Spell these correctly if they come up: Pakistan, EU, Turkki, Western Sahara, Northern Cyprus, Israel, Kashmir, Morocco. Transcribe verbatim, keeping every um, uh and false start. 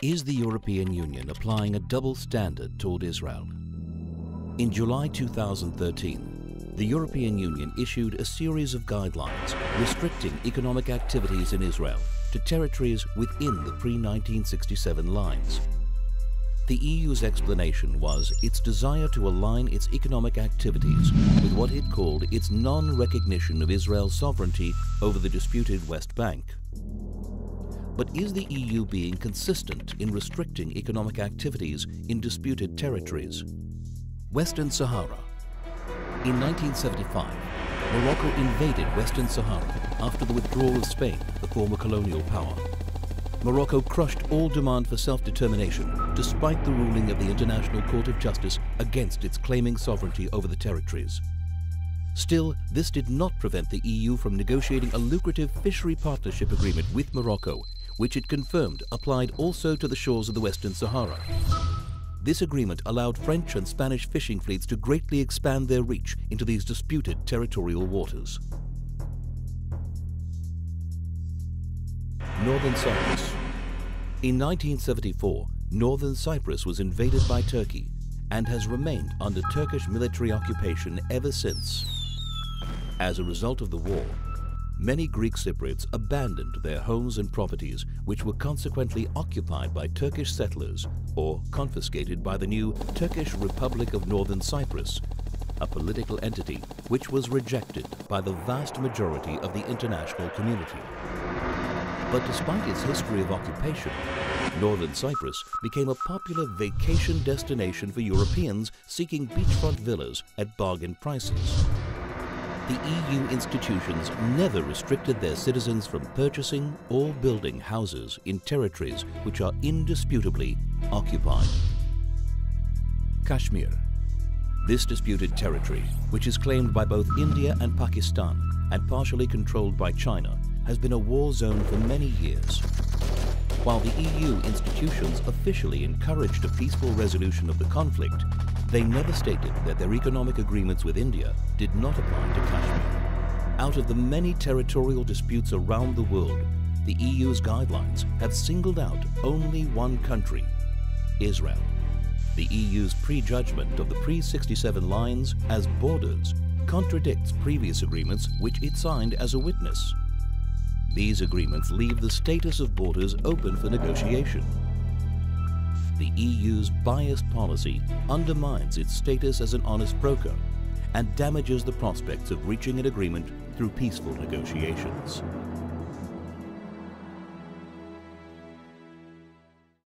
Is the European Union applying a double standard toward Israel? In July two thousand thirteen, the European Union issued a series of guidelines restricting economic activities in Israel to territories within the pre nineteen sixty-seven lines. The E U's explanation was its desire to align its economic activities with what it called its non-recognition of Israel's sovereignty over the disputed West Bank. But is the E U being consistent in restricting economic activities in disputed territories? Western Sahara. In nineteen seventy-five, Morocco invaded Western Sahara after the withdrawal of Spain, the former colonial power. Morocco crushed all demand for self-determination despite the ruling of the International Court of Justice against its claiming sovereignty over the territories. Still, this did not prevent the E U from negotiating a lucrative fishery partnership agreement with Morocco, which it confirmed applied also to the shores of the Western Sahara. This agreement allowed French and Spanish fishing fleets to greatly expand their reach into these disputed territorial waters. Northern Cyprus. In nineteen seventy-four, Northern Cyprus was invaded by Turkey and has remained under Turkish military occupation ever since. As a result of the war, many Greek Cypriots abandoned their homes and properties, which were consequently occupied by Turkish settlers or confiscated by the new Turkish Republic of Northern Cyprus, a political entity which was rejected by the vast majority of the international community. But despite its history of occupation, Northern Cyprus became a popular vacation destination for Europeans seeking beachfront villas at bargain prices. The E U institutions never restricted their citizens from purchasing or building houses in territories which are indisputably occupied. Kashmir. This disputed territory, which is claimed by both India and Pakistan and partially controlled by China, has been a war zone for many years. While the E U institutions officially encouraged a peaceful resolution of the conflict, they never stated that their economic agreements with India did not apply to Kashmir. Out of the many territorial disputes around the world, the E U's guidelines have singled out only one country, Israel. The E U's prejudgment of the pre sixty-seven lines as borders contradicts previous agreements which it signed as a witness. These agreements leave the status of borders open for negotiation. The E U's biased policy undermines its status as an honest broker and damages the prospects of reaching an agreement through peaceful negotiations.